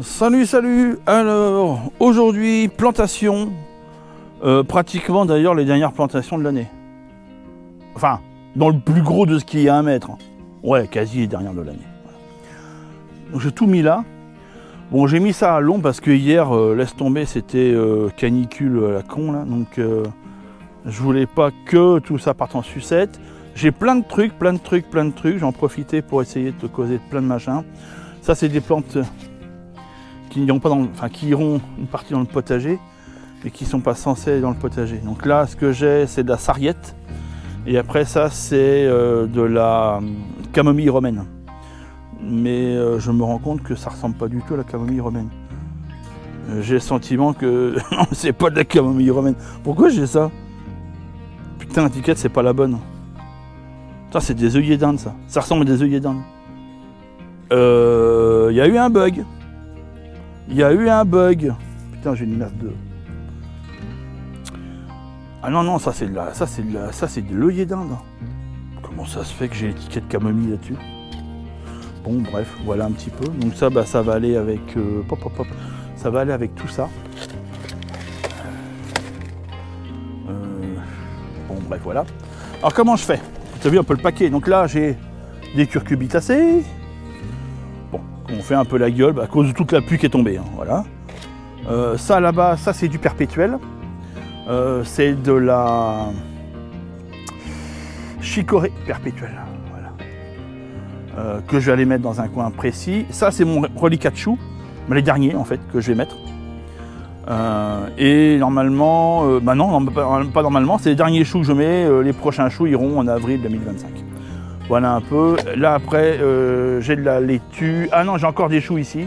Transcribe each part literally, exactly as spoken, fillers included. Salut, salut. Alors, aujourd'hui, plantation. Euh, pratiquement d'ailleurs les dernières plantations de l'année. Enfin, dans le plus gros de ce qui est à un mètre. Ouais, quasi les dernières de l'année. Voilà. Donc j'ai tout mis là. Bon, j'ai mis ça à long parce que hier, euh, laisse tomber, c'était euh, canicule à la con là. Donc euh, je voulais pas que tout ça parte en sucette. J'ai plein de trucs, plein de trucs, plein de trucs. J'en profitais pour essayer de te causer plein de machins. Ça, c'est des plantes qui n'iront pas dans, enfin, qui iront une partie dans le potager et qui ne sont pas censées aller dans le potager. Donc là, ce que j'ai, c'est de la sarriette. Et après ça, c'est euh, de la camomille romaine. Mais euh, je me rends compte que ça ne ressemble pas du tout à la camomille romaine. Euh, j'ai le sentiment que non, c'est pas de la camomille romaine. Pourquoi j'ai ça? Putain, l'étiquette, c'est pas la bonne. Ça, c'est des œillets d'Inde, ça. Ça ressemble à des œillets d'Inde. Euh... Il y a eu un bug. Il y a eu un bug. Putain, j'ai une merde de... Ah non, non, ça c'est de la... Ça c'est de la... Ça c'est de l'œillet d'Inde. Comment ça se fait que j'ai l'étiquette camomille là-dessus? Bon, bref, voilà un petit peu. Donc ça, bah, ça va aller avec... Euh, pop, pop, pop. Ça va aller avec tout ça. Euh... Bon, bref, voilà. Alors, comment je fais? T'as vu un peu le paquet? Donc là, j'ai des curcubitacées. Bon, on fait un peu la gueule à cause de toute la pluie qui est tombée. Hein, voilà. Euh, ça là-bas, ça c'est du perpétuel. Euh, c'est de la chicorée perpétuelle. Voilà. Euh, que je vais aller mettre dans un coin précis. Ça, c'est mon reliquat de choux, les derniers en fait que je vais mettre. Euh, et normalement, euh, bah non, pas, pas normalement, c'est les derniers choux que je mets, euh, les prochains choux iront en avril deux mille vingt-cinq. Voilà un peu. Là après, euh, j'ai de la laitue. Ah non, j'ai encore des choux ici.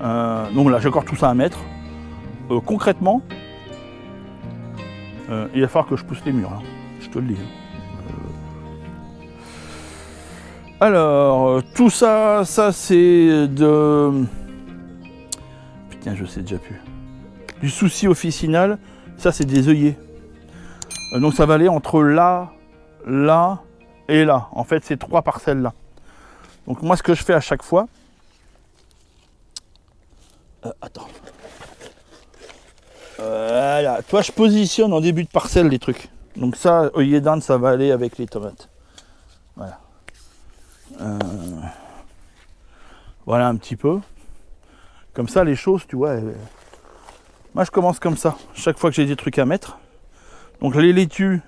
Euh, donc là, j'ai encore tout ça à mettre. Euh, concrètement, euh, il va falloir que je pousse les murs, hein. Je te le dis. Euh... Alors, euh, tout ça, ça c'est de... Putain, je sais déjà plus. Du souci officinal, ça c'est des œillets. Euh, donc ça va aller entre là, là et là. En fait, c'est trois parcelles là. Donc moi, ce que je fais à chaque fois... Euh, attends. Voilà. Toi, je positionne en début de parcelle les trucs. Donc ça, œillet d'Inde, ça va aller avec les tomates. Voilà. Euh... Voilà un petit peu. Comme ça, les choses, tu vois... Elles... Moi, je commence comme ça, chaque fois que j'ai des trucs à mettre. Donc les laitues,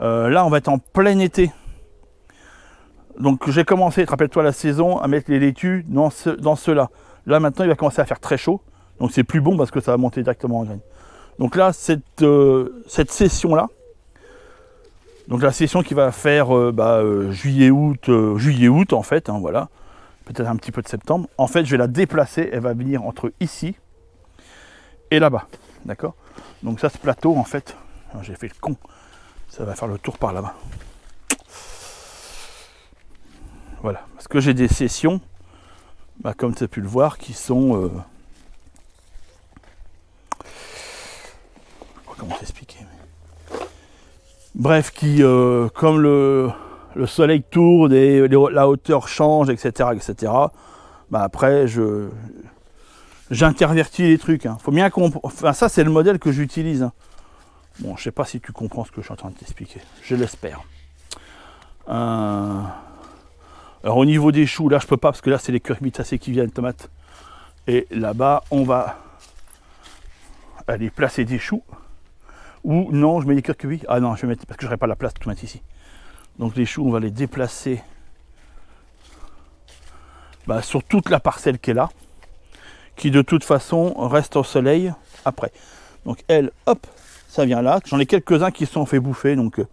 euh, là, on va être en plein été. Donc j'ai commencé, rappelle-toi la saison, à mettre les laitues dans, ce, dans ceux-là. Là, maintenant, il va commencer à faire très chaud. Donc c'est plus bon parce que ça va monter directement en graines. Donc là, cette, euh, cette session-là, donc la session qui va faire euh, bah, euh, juillet-août, euh, juillet-août en fait, hein, voilà, peut-être un petit peu de septembre, en fait, je vais la déplacer, elle va venir entre ici et là-bas, d'accord? Donc ça, ce plateau, en fait, j'ai fait le con, ça va faire le tour par là-bas. Voilà, parce que j'ai des sessions, bah, comme tu as pu le voir, qui sont... Euh... Je sais pas comment t'expliquer, mais... Bref, qui, euh, comme le, le soleil tourne et les, la hauteur change, et cetera, et cetera, bah, après, je... J'intervertis les trucs. Hein. Faut bien comprendre. Enfin, ça, c'est le modèle que j'utilise. Hein. Bon, je sais pas si tu comprends ce que je suis en train de t'expliquer. Je l'espère. Euh... Alors, au niveau des choux, là, je peux pas parce que là, c'est les cucurbitacées qui viennent, tomates. Et là-bas, on va aller placer des choux. Ou non, je mets des curcubis. Ah non, je vais mettre parce que j'aurai pas la place de tout mettre ici. Donc, les choux, on va les déplacer bah, sur toute la parcelle qui est là, qui de toute façon reste au soleil après. Donc elle, hop, ça vient là. J'en ai quelques-uns qui se sont fait bouffer, donc euh,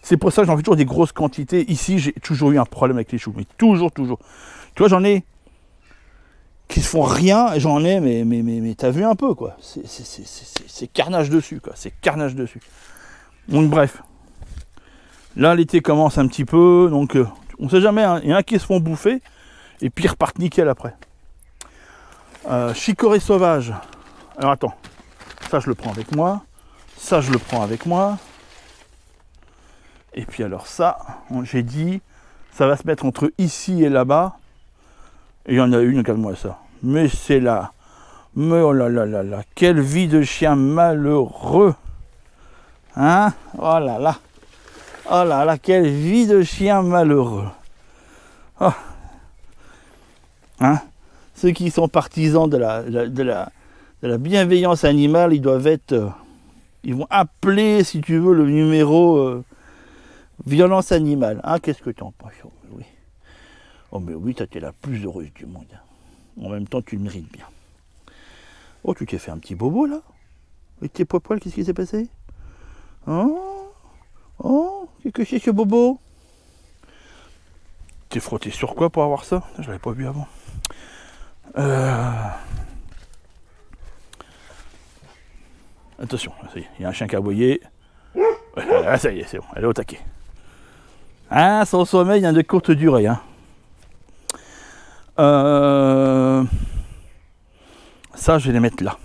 c'est pour ça que j'en fais toujours des grosses quantités. Ici, j'ai toujours eu un problème avec les choux, mais toujours, toujours. Tu vois, j'en ai qui se font rien, j'en ai, mais, mais, mais, mais t'as vu un peu, quoi. C'est carnage dessus, quoi. C'est carnage dessus. Donc bref, là, l'été commence un petit peu, donc euh, on sait jamais, hein. Il y en a qui se font bouffer, et puis ils repartent nickel après. Euh, chicorée sauvage, alors attends, ça je le prends avec moi, ça je le prends avec moi, et puis alors ça, j'ai dit, ça va se mettre entre ici et là-bas, Il y en a une, regarde-moi ça. Mais c'est là. Mais oh là là là là. Quelle vie de chien malheureux. Hein? Oh là là. Oh là là, quelle vie de chien malheureux. Oh. Hein? Ceux qui sont partisans de la, de, la, de, la, de la bienveillance animale, ils doivent être... Euh, ils vont appeler, si tu veux, le numéro euh, violence animale. Hein? Qu'est-ce que tu en penses? Oh, oui. Oh mais oui, t'es la plus heureuse du monde. En même temps, tu le mérites bien. Oh, tu t'es fait un petit bobo, là? Avec tes poils, qu'est-ce qui s'est passé? Oh, oh, qu'est-ce que c'est ce bobo? T'es frotté sur quoi pour avoir ça? Je l'avais pas vu avant. Euh... Attention, ça y est, il y a un chien caboyé. Ah, ça y est, c'est bon, elle est au taquet. Ah, son sommeil vient de courte durée, hein. Euh... Ça, je vais les mettre là.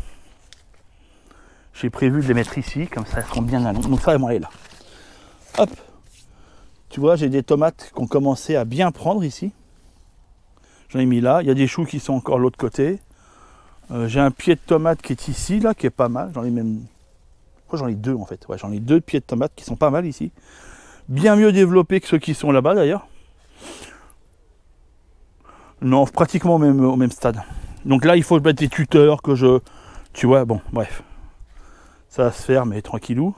J'ai prévu de les mettre ici, comme ça elles seront bien à l'ombre. Donc ça, elles vont aller là. Hop. Tu vois, j'ai des tomates qui ont commencé à bien prendre ici. J'en ai mis là. Il y a des choux qui sont encore de l'autre côté. Euh, j'ai un pied de tomate qui est ici, là, qui est pas mal. J'en ai même... Pourquoi j'en ai deux, en fait? Ouais, j'en ai deux pieds de tomates qui sont pas mal ici. Bien mieux développés que ceux qui sont là-bas, d'ailleurs. Non, pratiquement au même, au même stade. Donc là, il faut mettre des tuteurs que je... Tu vois, bon, bref. Ça va se faire, mais tranquillou.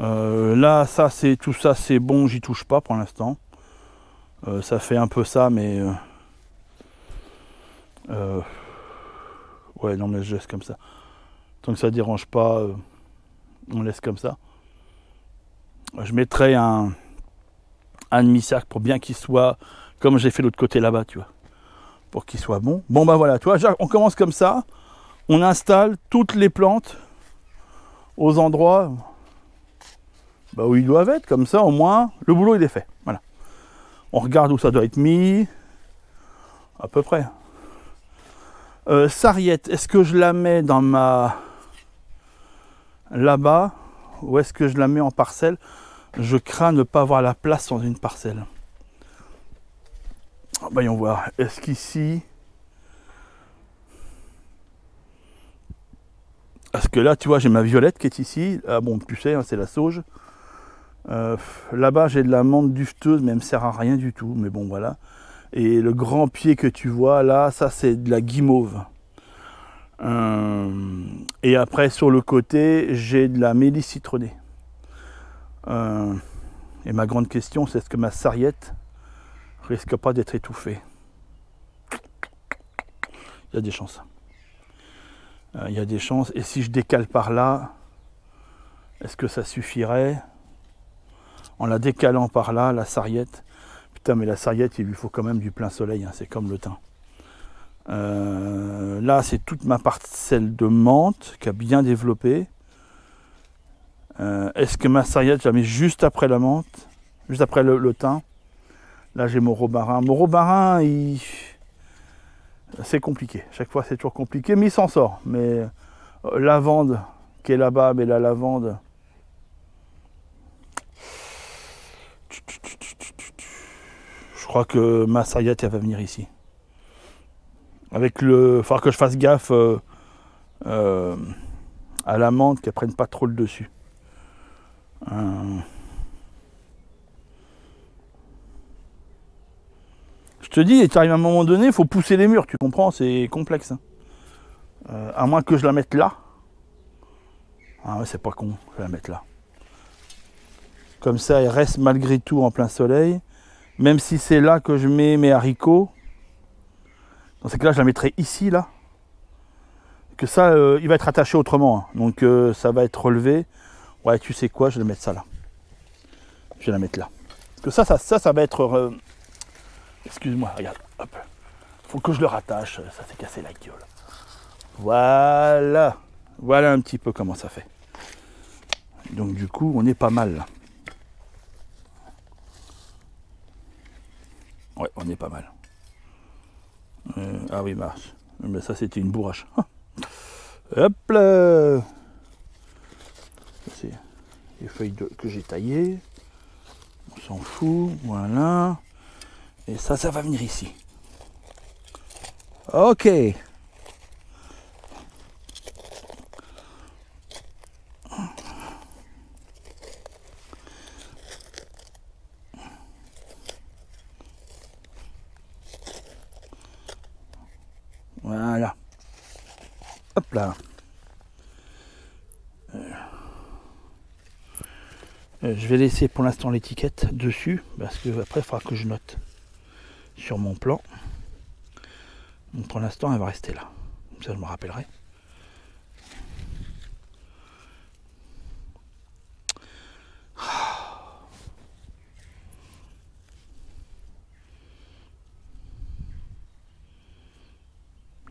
Euh, là, ça, c'est tout ça, c'est bon, j'y touche pas pour l'instant. Euh, ça fait un peu ça, mais... Euh, euh, ouais, non, mais je laisse comme ça. Tant que ça dérange pas, euh, on laisse comme ça. Je mettrai un, un demi-sac pour bien qu'il soit... Comme j'ai fait l'autre côté là-bas, tu vois, pour qu'il soit bon. Bon, bah voilà, tu vois, on commence comme ça, on installe toutes les plantes aux endroits bah, où ils doivent être, comme ça, au moins, le boulot, il est fait, voilà. On regarde où ça doit être mis, à peu près. Euh, sarriette, est-ce que je la mets dans ma... là-bas, ou est-ce que je la mets en parcelle? Je crains ne pas avoir la place dans une parcelle. Voyons voir, est-ce qu'ici, parce que là tu vois j'ai ma violette qui est ici, ah bon tu sais hein, c'est la sauge, euh, là-bas j'ai de l'amande dufteuse mais elle me sert à rien du tout, mais bon voilà, et le grand pied que tu vois là, ça c'est de la guimauve, euh, et après sur le côté j'ai de la mélisse citronnée, euh, et ma grande question c'est est-ce que ma sarriette risque pas d'être étouffé. Il y a des chances. Euh, il y a des chances. Et si je décale par là, est-ce que ça suffirait? En la décalant par là, la sarriette. Putain, mais la sarriette, il lui faut quand même du plein soleil. Hein, c'est comme le thym. Euh, là, c'est toute ma parcelle de menthe qui a bien développé. Euh, est-ce que ma sarriette, je la mets juste après la menthe, juste après le, le thym? Là, j'ai mon robarin. Mon robarin, il... c'est compliqué. Chaque fois, c'est toujours compliqué, mais il s'en sort. Mais euh, lavande qui est là-bas, mais la lavande... Je crois que ma sarriette, elle va venir ici. Avec le... Il faudra que je fasse gaffe euh, euh, à la menthe, qu'elle ne prenne pas trop le dessus. Euh... Je te dis, tu arrives à un moment donné, il faut pousser les murs, tu comprends, c'est complexe. Hein. Euh, à moins que je la mette là. Ah ouais, c'est pas con, je vais la mettre là. Comme ça, elle reste malgré tout en plein soleil. Même si c'est là que je mets mes haricots. Dans ces cas-là, je la mettrai ici, là. Que ça, euh, il va être attaché autrement. Hein. Donc, euh, ça va être relevé. Ouais, tu sais quoi, je vais mettre ça là. Je vais la mettre là. Parce que ça, ça, ça, ça va être... Euh, excuse-moi, regarde, hop, faut que je le rattache, ça s'est cassé la gueule. Voilà, voilà un petit peu comment ça fait. Donc du coup, on est pas mal là. Ouais, on est pas mal. Euh, ah oui, marche. Mais ça, c'était une bourrache. Ah. Hop là. C'est les feuilles de, que j'ai taillées. On s'en fout, voilà. Et ça, ça va venir ici. Ok. Voilà. Hop là. Je vais laisser pour l'instant l'étiquette dessus parce que après il faudra que je note sur mon plan. Donc pour l'instant elle va rester là, comme ça je me rappellerai.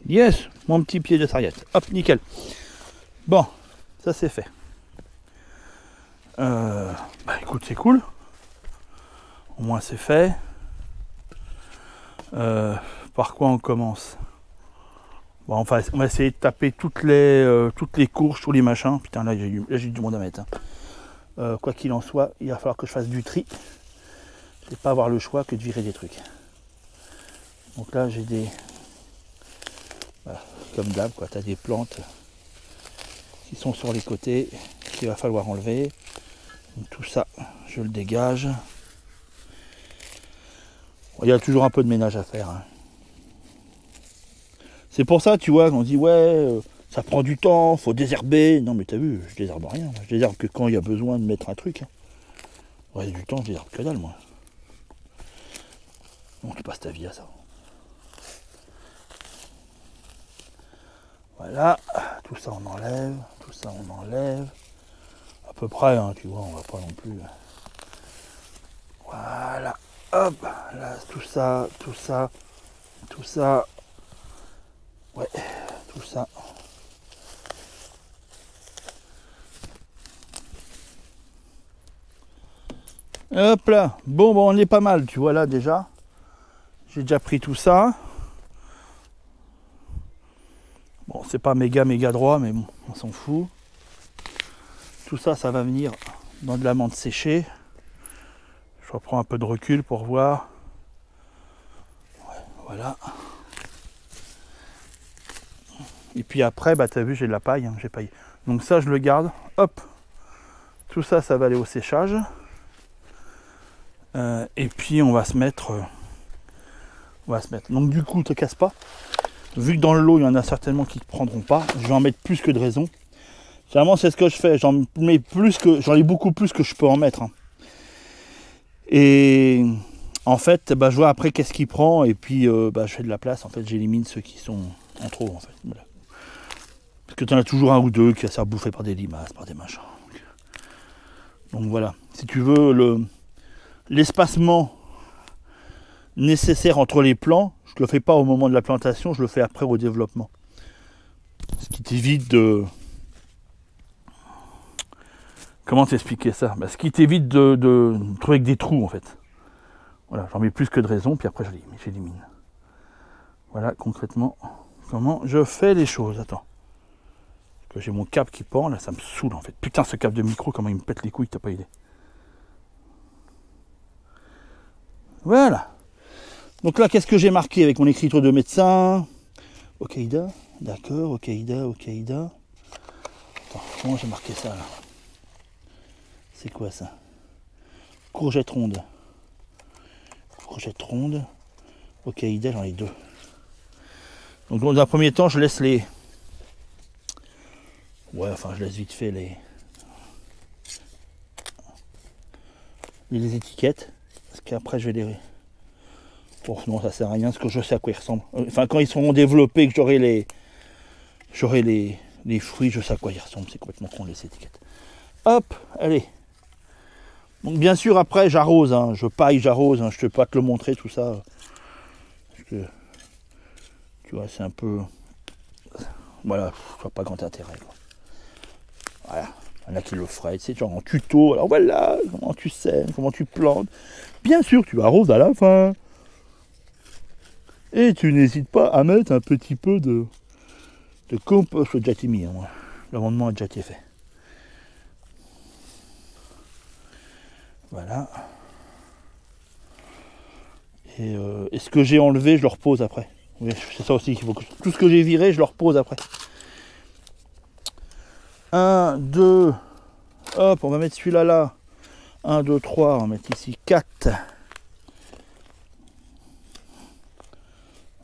Yes, mon petit pied de sarriette. Hop, nickel. Bon, ça c'est fait. Euh, bah écoute, c'est cool. Au moins c'est fait. Euh, par quoi on commence? Bon, enfin, on va essayer de taper toutes les, euh, toutes les courges, tous les machins. Putain, là j'ai eu du monde à mettre. Hein. Euh, quoi qu'il en soit, il va falloir que je fasse du tri. Je ne vais pas avoir le choix que de virer des trucs. Donc là j'ai des... Voilà, comme d'hab, tu as des plantes qui sont sur les côtés, qu'il va falloir enlever. Donc, tout ça, je le dégage. Il y a toujours un peu de ménage à faire. Hein. C'est pour ça, tu vois, qu'on dit, ouais, euh, ça prend du temps, faut désherber. Non, mais t'as vu, je désherbe rien. Je désherbe que quand il y a besoin de mettre un truc. Hein. Le reste du temps, je désherbe que dalle, moi. Donc, tu passes ta vie à ça. Voilà, tout ça on enlève, tout ça on enlève, à peu près, hein, tu vois, on va pas non plus. Voilà, hop, là, tout ça, tout ça, tout ça, ouais, tout ça. Hop là, bon, bon, on est pas mal, tu vois là déjà, j'ai déjà pris tout ça. Bon, c'est pas méga méga droit, mais bon, on s'en fout. Tout ça, ça va venir dans de la menthe séchée. Je reprends un peu de recul pour voir. Ouais, voilà. Et puis après, bah, tu as vu, j'ai de la paille, hein, j'ai paille. Donc ça, je le garde. Hop. Tout ça, ça va aller au séchage. Euh, et puis, on va se mettre... Euh, on va se mettre... Donc du coup, te casse pas. Vu que dans le lot, il y en a certainement qui ne prendront pas, je vais en mettre plus que de raison. Finalement, c'est ce que je fais. J'en mets plus que, j'en ai beaucoup plus que je peux en mettre. Hein. Et en fait, bah, je vois après qu'est-ce qu'il prend. Et puis, euh, bah, je fais de la place. En fait, j'élimine ceux qui sont en trop. En fait. Voilà. Parce que tu en as toujours un ou deux qui va se faire bouffer par des limaces, par des machins. Donc, donc voilà. Si tu veux, le, l'espacement nécessaire entre les plants, je le fais pas au moment de la plantation, je le fais après au développement. Ce qui t'évite de... Comment t'expliquer ça? Bah, ce qui t'évite de, de, de trouver avec des trous en fait. Voilà, j'en mets plus que de raison, puis après j'élimine. Voilà concrètement comment je fais les choses. Attends. Parce que j'ai mon câble qui pend, là ça me saoule en fait. Putain, ce câble de micro, comment il me pète les couilles, t'as pas idée. Voilà. Donc là, qu'est-ce que j'ai marqué avec mon écriture de médecin? Okaïda, d'accord, Okaïda, Okaïda. Attends, comment j'ai marqué ça là? C'est quoi ça? Courgette ronde. Courgette ronde. Okaïda, j'en ai deux. Donc dans un premier temps, je laisse les... Ouais, enfin, je laisse vite fait les... Les étiquettes. Parce qu'après, je vais les... Bon, non, ça sert à rien, parce que je sais à quoi ils ressemblent. Enfin, quand ils seront développés, que j'aurai les, j'aurai les, les fruits, je sais à quoi ils ressemblent. C'est complètement con, les étiquettes. Hop, allez. Donc, bien sûr, après, j'arrose. Hein. Je paille, j'arrose. Hein. Je ne peux pas te le montrer, tout ça. Parce que, tu vois, c'est un peu... Voilà, je vois pas grand intérêt. Quoi. Voilà. Il y en a qui le feraient, tu sais, genre en tuto. Alors, voilà, comment tu sèmes, comment tu plantes. Bien sûr, tu arroses à la fin. Et tu n'hésites pas à mettre un petit peu de, de compost. Je l'ai déjà été mis, hein, moi. L'amendement a déjà été fait. Voilà. Et, euh, et ce que j'ai enlevé, je le repose après. C'est ça aussi qu'il faut que tout ce que j'ai viré, je le repose après. un, deux, hop, on va mettre celui-là là. un, deux, trois, on va mettre ici quatre.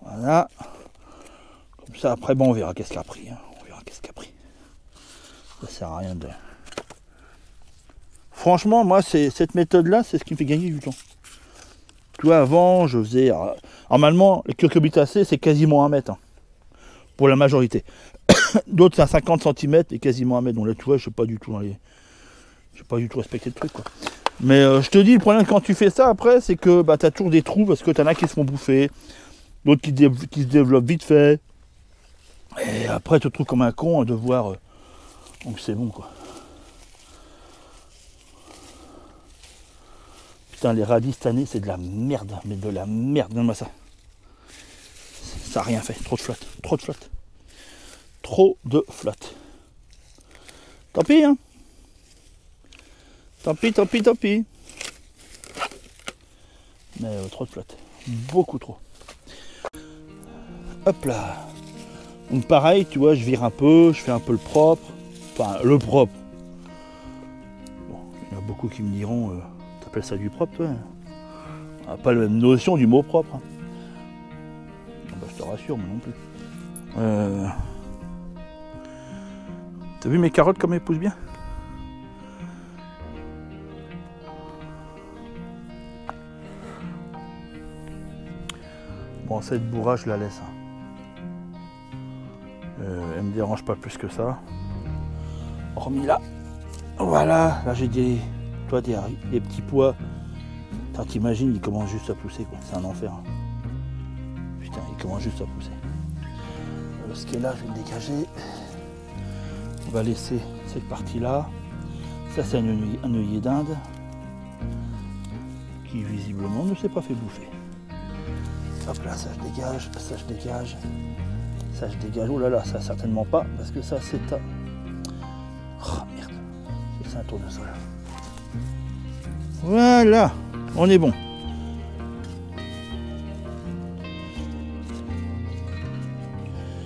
Voilà. Comme ça, après, bon, on verra qu'est-ce qu'il a pris. Hein. On verra qu'est-ce qu'il a pris. Ça sert à rien de... Franchement, moi, cette méthode-là, c'est ce qui me fait gagner du temps. Tu vois, avant, je faisais... Normalement, les cucurbitacées, c'est quasiment un mètre. Hein, pour la majorité. D'autres, c'est à cinquante centimètres et quasiment un mètre. Donc là, tu vois, je ne suis pas du tout dans les... J'ai pas du tout respecté le truc, quoi. Mais euh, je te dis, le problème quand tu fais ça après, c'est que bah, tu as toujours des trous parce que tu en as qui se font bouffer, d'autres qui, qui se développent vite fait. Et après, tu te trouves comme un con à devoir. Euh... Donc c'est bon, quoi. Putain, les radis cette année, c'est de la merde, mais de la merde, donne-moi ça. Ça n'a rien fait, trop de flotte, trop de flotte. Trop de flotte. Tant pis, hein. Tant pis, tant pis, tant pis. Mais euh, trop de flotte. Beaucoup trop. Hop là. Donc pareil, tu vois, je vire un peu, je fais un peu le propre. Enfin, le propre. Bon, il y en a beaucoup qui me diront, euh, t'appelles ça du propre, toi? On n'a pas la même notion du mot propre. Hein. Ah bah, je te rassure, moi non plus. Euh... T'as vu mes carottes comme elles poussent bien? Cette bourra, je la laisse. Euh, elle me dérange pas plus que ça. Hormis là, voilà. Là, j'ai des, toi, des, des petits pois. T'imagines, ils commencent juste à pousser, quoi. C'est un enfer. Hein. Putain, ils commencent juste à pousser. Alors, ce qui est là, je vais le dégager. On va laisser cette partie-là. Ça, c'est un œillet, un œillet d'Inde qui visiblement ne s'est pas fait bouffer. Hop là, ça je dégage, ça je dégage, ça je dégage, oh là là, ça certainement pas, parce que ça c'est un... Oh merde, c'est un tournesol. Voilà, on est bon.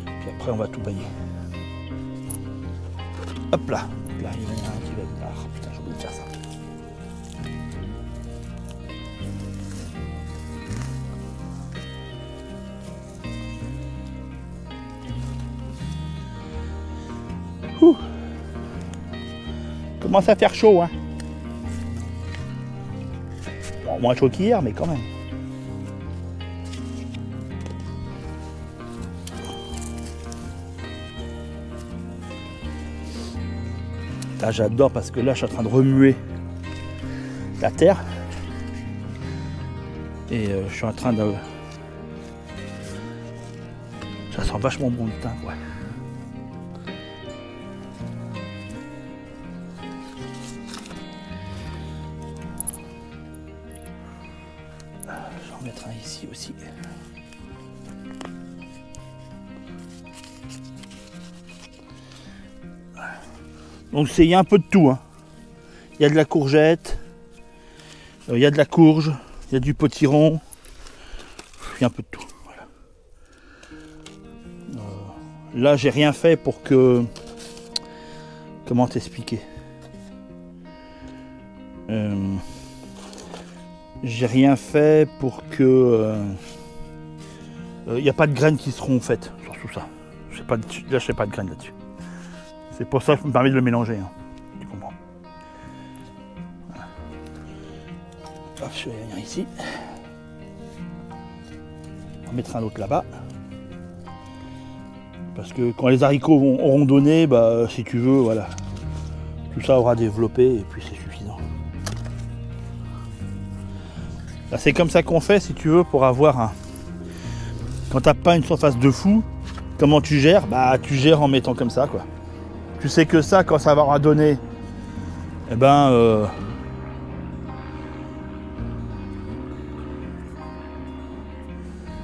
Puis après on va tout bailler. Hop là, là il y en a un qui va... Ah putain, j'ai oublié de faire ça. Commence à faire chaud, hein. Bon, moins chaud qu'hier, mais quand même. Là, j'adore parce que là, je suis en train de remuer la terre et euh, je suis en train de. Ça sent vachement bon le thym, ouais. Donc il y a un peu de tout, hein. Il y a de la courgette, euh, il y a de la courge, il y a du potiron, il y a un peu de tout. Voilà. Euh, là j'ai rien fait pour que... Comment t'expliquer? euh, J'ai rien fait pour que... Euh, euh, il n'y a pas de graines qui seront faites sur tout ça. Je sais pas, là je n'ai pas de graines là-dessus. C'est pour ça que je me permets de le mélanger, hein. Tu comprends? Voilà. Hop, je vais venir ici. On va mettre un autre là-bas. Parce que quand les haricots vont, auront donné, bah, si tu veux, voilà. Tout ça aura développé et puis c'est suffisant. Bah, c'est comme ça qu'on fait, si tu veux, pour avoir un... Quand t'as pas une surface de fou, comment tu gères? Bah, tu gères en mettant comme ça, quoi. Tu sais que ça, quand ça va donner, eh ben, euh,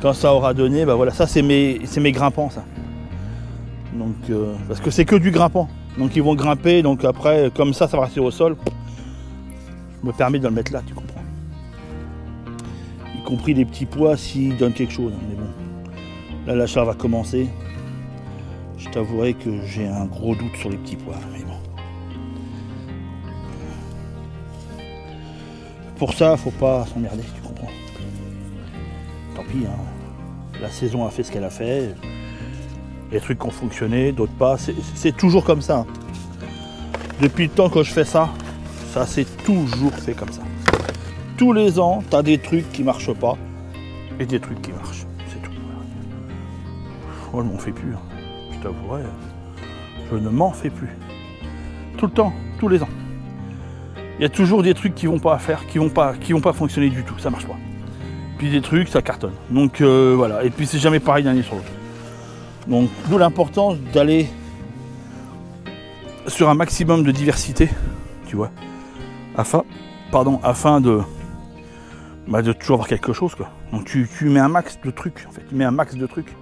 quand ça aura donné, ben voilà, ça c'est mes, c'est mes grimpants, ça. Donc, euh, parce que c'est que du grimpant, donc ils vont grimper, donc après, comme ça, ça va rester au sol. Je me permets de le mettre là, tu comprends. Y compris les petits pois s'ils donnent quelque chose, mais bon, Là, l'achat va commencer. Je t'avouerai que j'ai un gros doute sur les petits pois, mais bon. Pour ça, faut pas s'emmerder, tu comprends. Tant pis, hein. La saison a fait ce qu'elle a fait. Les trucs qui ont fonctionné, d'autres pas. C'est toujours comme ça. Depuis le temps que je fais ça, ça s'est toujours fait comme ça. Tous les ans, tu as des trucs qui marchent pas et des trucs qui marchent. C'est tout. Oh, je m'en fais plus, hein. Je t'avouerai, je ne m'en fais plus. Tout le temps, tous les ans. Il y a toujours des trucs qui vont pas à faire, qui vont pas, qui vont pas fonctionner du tout, ça marche pas. Puis des trucs, ça cartonne. Donc euh, voilà, et puis c'est jamais pareil d'un sur l'autre. Donc d'où l'importance d'aller sur un maximum de diversité, tu vois, afin, pardon, afin de, bah, de toujours avoir quelque chose, quoi. Donc tu, tu mets un max de trucs, en fait, tu mets un max de trucs.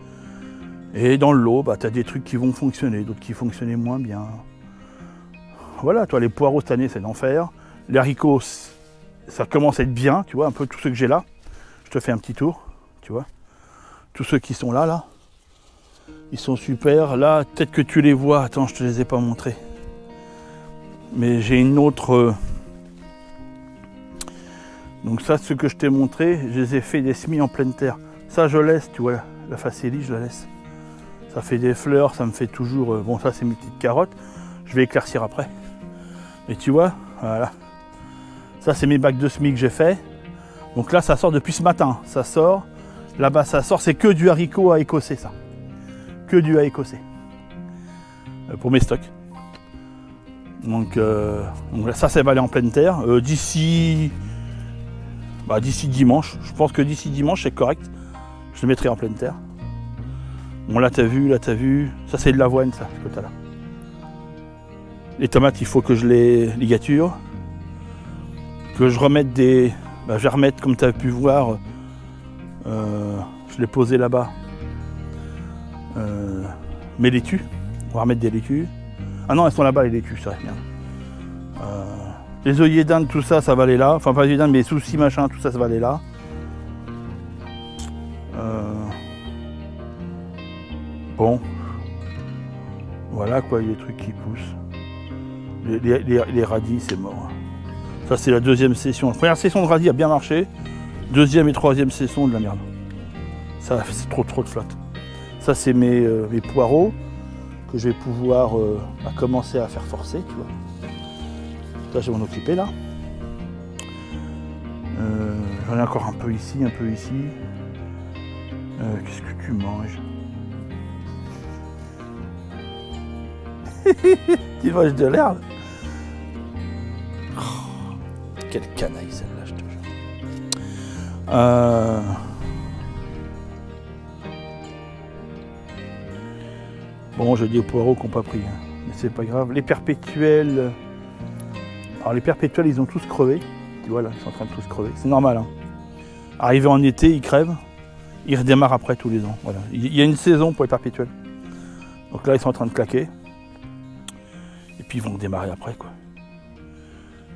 Et dans le lot, bah, tu as des trucs qui vont fonctionner, d'autres qui fonctionnaient moins bien. Voilà, toi, les poireaux cette année, c'est l'enfer. Les haricots, ça commence à être bien, tu vois, un peu tous ceux que j'ai là. Je te fais un petit tour, tu vois. Tous ceux qui sont là, là, ils sont super. Là, peut-être que tu les vois, attends, je te les ai pas montrés. Mais j'ai une autre... Donc ça, ce que je t'ai montré, je les ai fait des semis en pleine terre. Ça, je laisse, tu vois, la facélie, je la laisse. Ça fait des fleurs, ça me fait toujours... Bon, ça, c'est mes petites carottes. Je vais éclaircir après. Et tu vois, voilà. Ça, c'est mes bacs de semis que j'ai fait. Donc là, ça sort depuis ce matin. Ça sort. Là-bas, ça sort. C'est que du haricot à écossais, ça. Que du à écossais. Euh, pour mes stocks. Donc, euh, donc là, ça, ça va aller en pleine terre. Euh, d'ici... Bah, d'ici dimanche. Je pense que d'ici dimanche, c'est correct. Je le mettrai en pleine terre. Bon, là, t'as vu, là, t'as vu. Ça, c'est de l'avoine, ça, ce que t'as là. Les tomates, il faut que je les ligature, que je remette des... Bah, je vais remettre, comme tu as pu voir, euh, je l'ai posé là-bas, euh, mes laitues. On va remettre des laitues. Ah non, elles sont là-bas, les laitues, c'est vrai, merde. Euh, les œillets d'Inde, tout ça, ça va aller là. Enfin, pas les œillets d'Inde, mais les soucis, machin, tout ça, ça va aller là. Euh, bon. Voilà, quoi, les trucs qui poussent. Les, les, les radis, c'est mort. Ça, c'est la deuxième session. La première session de radis a bien marché. Deuxième et troisième session, de la merde. Ça, c'est trop, trop de flotte. Ça, c'est mes, euh, mes poireaux que je vais pouvoir euh, à commencer à faire forcer, tu vois. Ça, je vais m'en occuper, là. Euh, J'en ai encore un peu ici, un peu ici. Euh, Qu'est-ce que tu manges? Tu manges de l'herbe? Quelle canaille celle-là, je te jure. Euh... Bon, je dis aux poireaux qu'on n'a pas pris, hein. Mais c'est pas grave. Les perpétuels... Alors les perpétuels, ils ont tous crevé. Tu vois là, ils sont en train de tous crever. C'est normal, hein. Arrivé en été, ils crèvent. Ils redémarrent après tous les ans. Voilà. Il y a une saison pour les perpétuels. Donc là, ils sont en train de claquer. Et puis ils vont redémarrer après, quoi.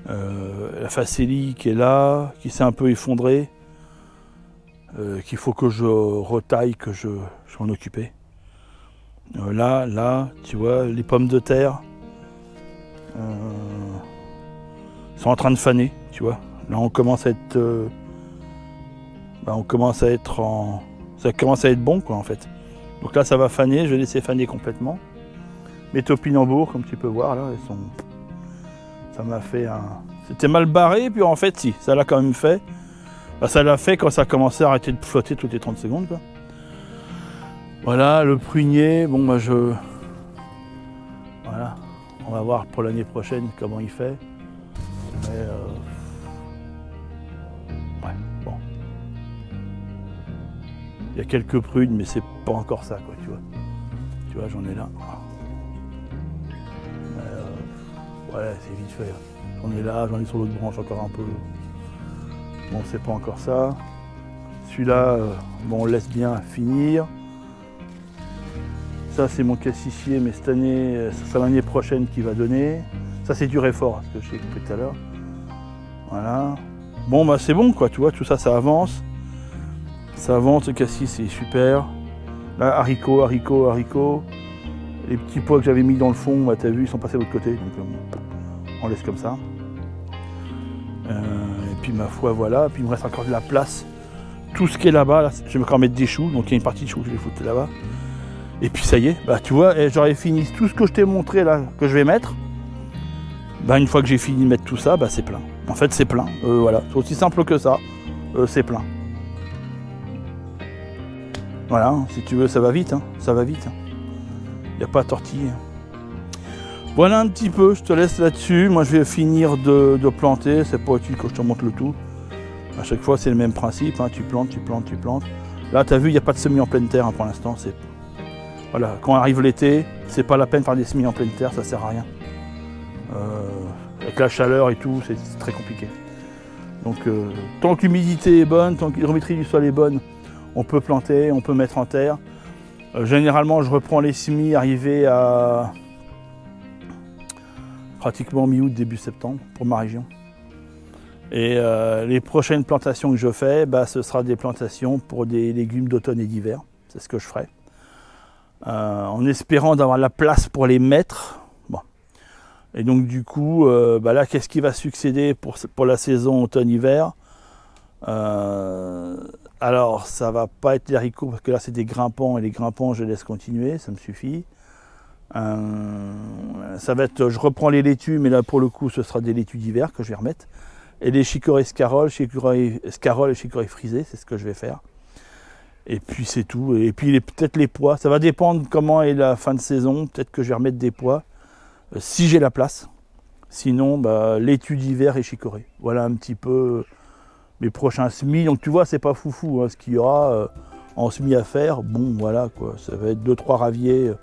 Euh, la facélie qui est là, qui s'est un peu effondrée, euh, qu'il faut que je retaille, que je, je m'en occupais. Euh, là, là, tu vois, les pommes de terre euh, sont en train de faner, tu vois. Là, on commence à être, euh, bah, on commence à être en, ça commence à être bon, quoi, en fait. Donc là, ça va faner, je vais laisser faner complètement. Mes topinambours, comme tu peux voir, là, elles sont... Ça m'a fait un... C'était mal barré, puis en fait, si, ça l'a quand même fait. Ben, ça l'a fait quand ça a commencé à arrêter de flotter toutes les trente secondes, quoi. Voilà, le prunier, bon, bah ben, je... Voilà, on va voir pour l'année prochaine comment il fait. Mais, euh... ouais, bon. Il y a quelques prunes, mais c'est pas encore ça, quoi, tu vois. Tu vois, j'en ai là. Ouais, c'est vite fait. J'en ai là, j'en ai sur l'autre branche encore un peu. Bon, c'est pas encore ça. Celui-là, bon, on laisse bien finir. Ça, c'est mon cassissier, mais cette année, ça sera l'année prochaine qui va donner. Ça, c'est du réfort, ce que j'ai compris tout à l'heure. Voilà. Bon, bah, c'est bon, quoi, tu vois, tout ça, ça avance. Ça avance, le cassis, c'est super. Là, haricots, haricots, haricots. Les petits pois que j'avais mis dans le fond, bah, t'as vu, ils sont passés de l'autre côté. Donc on laisse comme ça. Euh, et puis ma foi, voilà. Puis il me reste encore de la place. Tout ce qui est là-bas, là, je vais encore mettre des choux. Donc il y a une partie de choux que je vais foutre là-bas. Et puis ça y est, bah, tu vois, j'aurais fini tout ce que je t'ai montré là, que je vais mettre. Bah, une fois que j'ai fini de mettre tout ça, bah, c'est plein. En fait, c'est plein. Euh, voilà, c'est aussi simple que ça. Euh, c'est plein. Voilà, hein, si tu veux, ça va vite. Hein, ça va vite. Il n'y a pas à tortiller. Voilà un petit peu, je te laisse là-dessus. Moi, je vais finir de, de planter. C'est pas utile que je te montre le tout. À chaque fois, c'est le même principe. Hein, tu plantes, tu plantes, tu plantes. Là, tu as vu, il n'y a pas de semis en pleine terre hein, pour l'instant. Voilà, quand arrive l'été, c'est pas la peine de faire des semis en pleine terre, ça sert à rien. Euh, avec la chaleur et tout, c'est très compliqué. Donc, euh, tant que l'humidité est bonne, tant que l'hydrométrie du sol est bonne, on peut planter, on peut mettre en terre. Euh, généralement, je reprends les semis arrivés à pratiquement mi-août, début septembre, pour ma région. Et euh, les prochaines plantations que je fais, bah, ce sera des plantations pour des légumes d'automne et d'hiver. C'est ce que je ferai. Euh, en espérant d'avoir la place pour les mettre. Bon. Et donc du coup, euh, bah là, qu'est-ce qui va succéder pour, pour la saison automne-hiver? euh, Alors, ça va pas être les haricots, parce que là, c'est des grimpants, et les grimpants, je laisse continuer, ça me suffit. Euh, ça va être, je reprends les laitues, mais là, pour le coup, ce sera des laitues d'hiver que je vais remettre. Et les chicorées scaroles, chicorées scaroles et chicorées frisées, c'est ce que je vais faire. Et puis c'est tout, et puis peut-être les pois, ça va dépendre comment est la fin de saison, peut-être que je vais remettre des pois, euh, si j'ai la place, sinon bah, laitue d'hiver et chicorée. Voilà un petit peu mes prochains semis, donc tu vois c'est pas foufou, hein, ce qu'il y aura euh, en semis à faire, bon voilà quoi, ça va être deux trois raviers euh,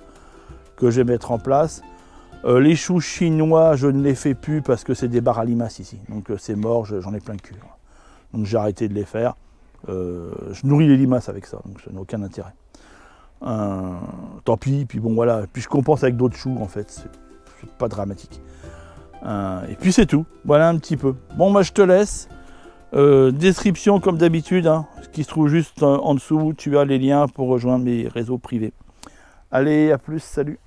que je vais mettre en place. Euh, les choux chinois je ne les fais plus parce que c'est des barres à limaces ici, donc euh, c'est mort, j'en ai plein le cul, hein. Donc j'ai arrêté de les faire. Euh, je nourris les limaces avec ça, donc ça n'a aucun intérêt. Euh, tant pis, puis bon voilà, puis je compense avec d'autres choux en fait, c'est pas dramatique. Euh, et puis c'est tout, voilà un petit peu. Bon, moi je te laisse. Euh, description comme d'habitude, hein, ce qui se trouve juste en dessous, tu as les liens pour rejoindre mes réseaux privés. Allez, à plus, salut.